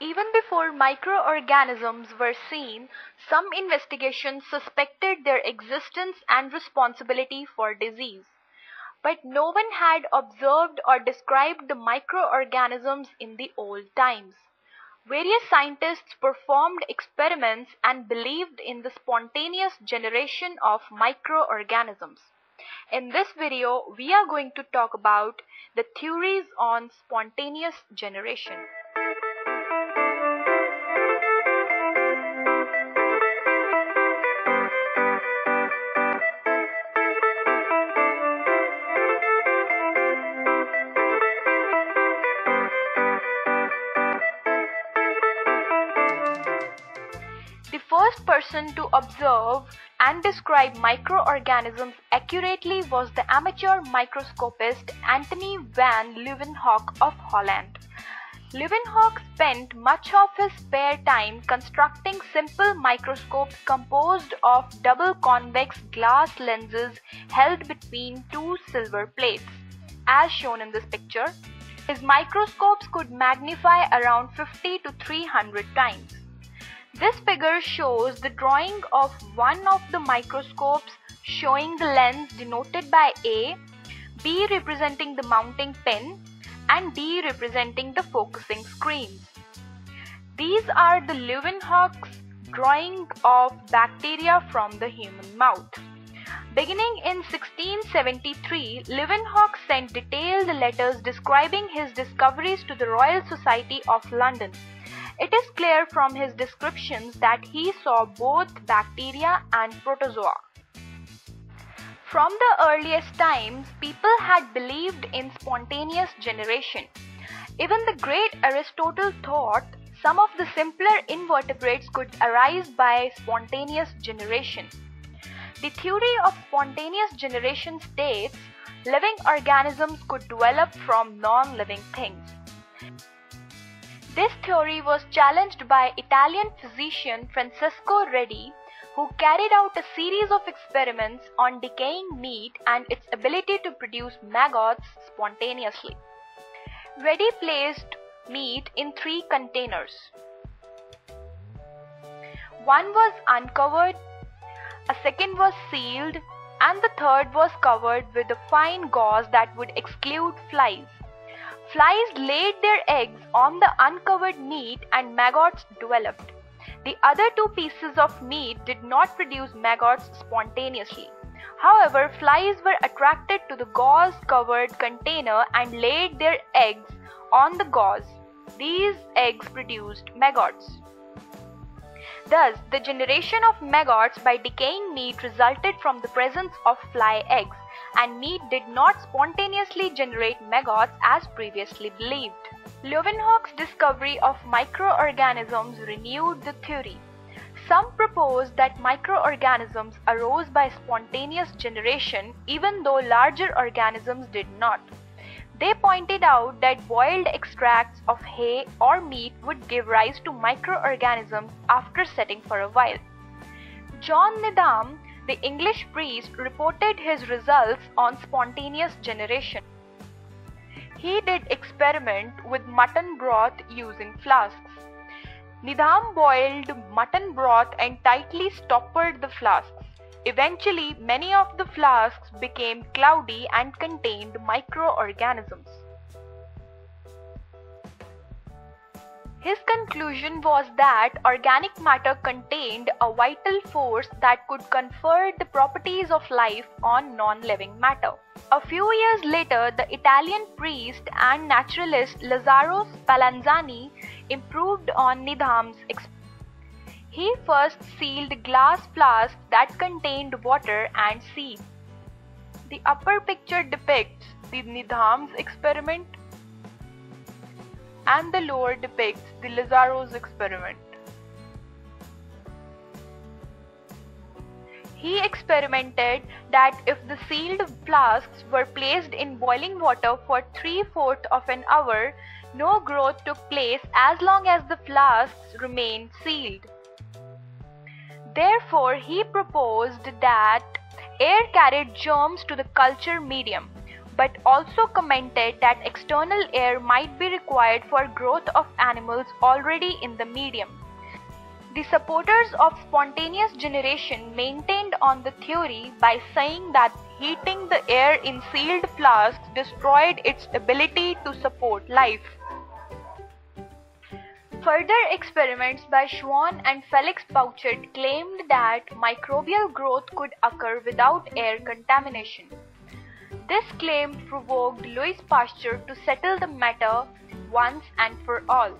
Even before microorganisms were seen, some investigations suspected their existence and responsibility for disease. But no one had observed or described the microorganisms in the old times. Various scientists performed experiments and believed in the spontaneous generation of microorganisms. In this video, we are going to talk about the theories on spontaneous generation. The first person to observe and describe microorganisms accurately was the amateur microscopist Antony van Leeuwenhoek of Holland. Leeuwenhoek spent much of his spare time constructing simple microscopes composed of double convex glass lenses held between two silver plates, as shown in this picture. His microscopes could magnify around 50 to 300 times. This figure shows the drawing of one of the microscopes showing the lens denoted by A, B representing the mounting pin, and D representing the focusing screens. These are the Leeuwenhoek's drawing of bacteria from the human mouth. Beginning in 1673, Leeuwenhoek sent detailed letters describing his discoveries to the Royal Society of London. It is clear from his descriptions that he saw both bacteria and protozoa. From the earliest times, people had believed in spontaneous generation. Even the great Aristotle thought some of the simpler invertebrates could arise by spontaneous generation. The theory of spontaneous generation states living organisms could develop from non-living things. This theory was challenged by Italian physician Francesco Redi, who carried out a series of experiments on decaying meat and its ability to produce maggots spontaneously. Redi placed meat in three containers. One was uncovered, a second was sealed, and the third was covered with a fine gauze that would exclude flies. Flies laid their eggs on the uncovered meat and maggots developed. The other two pieces of meat did not produce maggots spontaneously. However, flies were attracted to the gauze-covered container and laid their eggs on the gauze. These eggs produced maggots. Thus, the generation of maggots by decaying meat resulted from the presence of fly eggs, and meat did not spontaneously generate maggots as previously believed. Leeuwenhoek's discovery of microorganisms renewed the theory. Some propose that microorganisms arose by spontaneous generation even though larger organisms did not. They pointed out that boiled extracts of hay or meat would give rise to microorganisms after setting for a while. John Needham, the English priest, reported his results on spontaneous generation. He did experiment with mutton broth using flasks. Needham boiled mutton broth and tightly stoppered the flasks. Eventually, many of the flasks became cloudy and contained microorganisms. His conclusion was that organic matter contained a vital force that could confer the properties of life on non-living matter. A few years later, the Italian priest and naturalist Lazzaro Spallanzani improved on Needham's experiment. He first sealed glass flasks that contained water and seed. The upper picture depicts the Needham's experiment, and the lower depicts the Lazzaro's experiment. He experimented that if the sealed flasks were placed in boiling water for 3/4 of an hour, no growth took place as long as the flasks remained sealed. Therefore, he proposed that air carried germs to the culture medium, but also commented that external air might be required for growth of animals already in the medium. The supporters of spontaneous generation maintained on the theory by saying that heating the air in sealed flasks destroyed its ability to support life. Further experiments by Schwann and Felix Pouchet claimed that microbial growth could occur without air contamination. This claim provoked Louis Pasteur to settle the matter once and for all.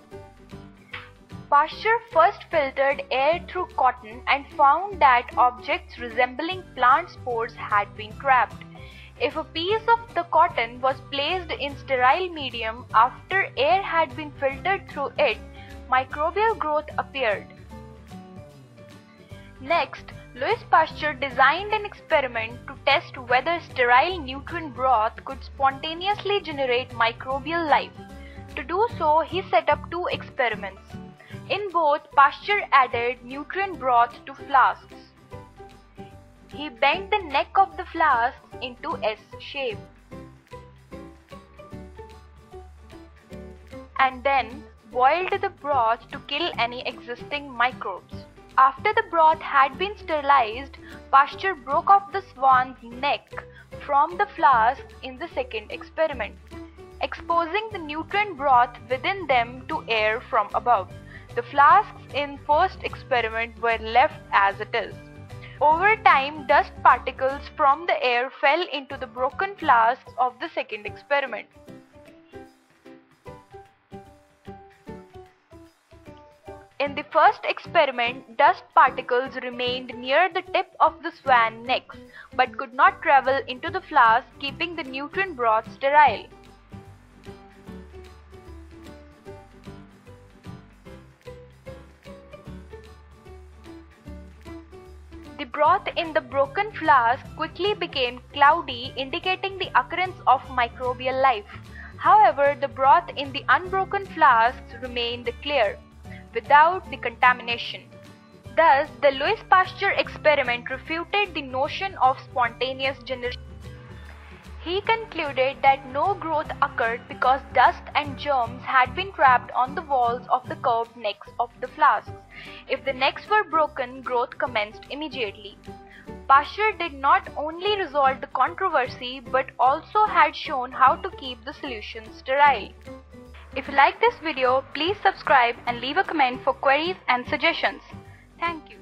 Pasteur first filtered air through cotton and found that objects resembling plant spores had been trapped. If a piece of the cotton was placed in sterile medium after air had been filtered through it, microbial growth appeared. Next, Louis Pasteur designed an experiment to test whether sterile nutrient broth could spontaneously generate microbial life. To do so, he set up two experiments. In both, Pasteur added nutrient broth to flasks. He bent the neck of the flasks into S shape. And then boiled the broth to kill any existing microbes. After the broth had been sterilized, Pasteur broke off the swan's neck from the flask in the second experiment, exposing the nutrient broth within them to air from above. The flasks in first experiment were left as it is. Over time, dust particles from the air fell into the broken flasks of the second experiment. In the first experiment, dust particles remained near the tip of the swan necks but could not travel into the flask, keeping the nutrient broth sterile. The broth in the broken flask quickly became cloudy, indicating the occurrence of microbial life. However, the broth in the unbroken flasks remained clear, without the contamination. Thus, the Louis Pasteur experiment refuted the notion of spontaneous generation. He concluded that no growth occurred because dust and germs had been trapped on the walls of the curved necks of the flasks. If the necks were broken, growth commenced immediately. Pasteur did not only resolve the controversy but also had shown how to keep the solution sterile. If you like this video, please subscribe and leave a comment for queries and suggestions. Thank you.